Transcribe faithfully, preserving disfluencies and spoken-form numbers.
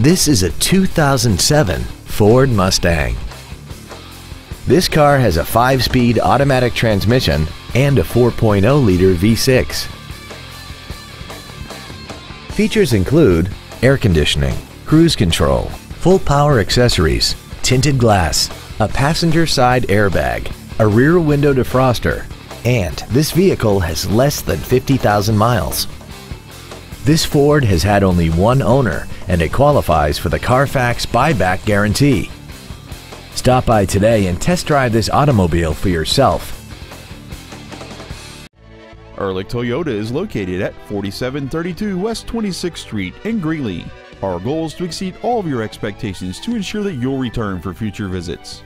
This is a two thousand seven Ford Mustang. This car has a five-speed automatic transmission and a four point oh liter V six. Features include air conditioning, cruise control, full power accessories, tinted glass, a passenger side airbag, a rear window defroster, and this vehicle has less than fifty thousand miles. This Ford has had only one owner and it qualifies for the Carfax buyback guarantee. Stop by today and test drive this automobile for yourself. Ehrlich Toyota is located at forty-seven thirty-two West twenty-sixth Street in Greeley. Our goal is to exceed all of your expectations to ensure that you'll return for future visits.